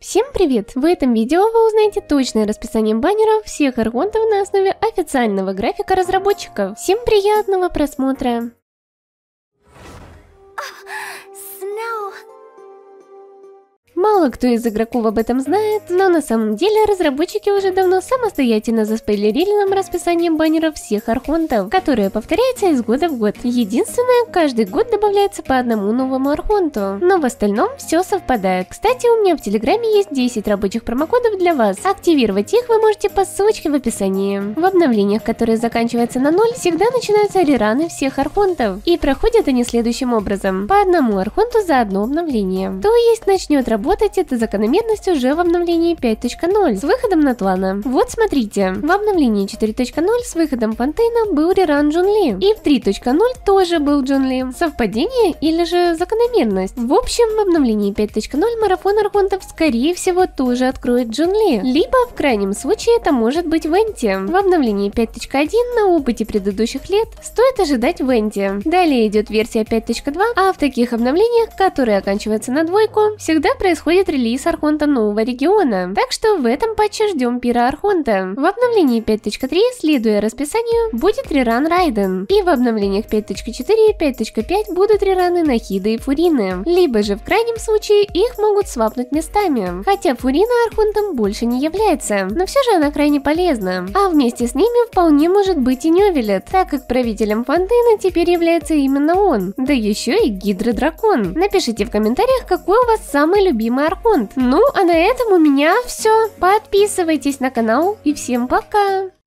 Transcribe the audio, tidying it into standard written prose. Всем привет! В этом видео вы узнаете точное расписание баннеров всех архонтов на основе официального графика разработчиков. Всем приятного просмотра! Мало кто из игроков об этом знает, но на самом деле разработчики уже давно самостоятельно заспойлерили нам расписание баннеров всех архонтов, которое повторяется из года в год. Единственное, каждый год добавляется по одному новому архонту, но в остальном все совпадает. Кстати, у меня в Телеграме есть 10 рабочих промокодов для вас. Активировать их вы можете по ссылочке в описании. В обновлениях, которые заканчиваются на 0, всегда начинаются рераны всех архонтов, и проходят они следующим образом. По одному архонту за одно обновление. То есть начнет работать эта закономерность уже в обновлении 5.0 с выходом Натлана. Вот смотрите, в обновлении 4.0 с выходом Фонтейна был реран Джунли, и в 3.0 тоже был Джунли. Совпадение или же закономерность? В общем, в обновлении 5.0 марафон архонтов скорее всего тоже откроет Джунли, либо в крайнем случае это может быть Венти. В обновлении 5.1 на опыте предыдущих лет стоит ожидать Венти. Далее идет версия 5.2, а в таких обновлениях, которые оканчиваются на 2, всегда происходит релиз архонта нового региона, так что в этом патче ждем пира архонта. В обновлении 5.3, следуя расписанию, будет реран Райден, и в обновлениях 5.4 и 5.5 будут рераны Нахиды и Фурины, либо же в крайнем случае их могут свапнуть местами, хотя Фурина архонтом больше не является, но все же она крайне полезна, а вместе с ними вполне может быть и Нювилет, так как правителем Фонтейна теперь является именно он, да еще и Гидродракон. Напишите в комментариях, какой у вас самый любимый архонт. Ну, а на этом у меня все. Подписывайтесь на канал и всем пока!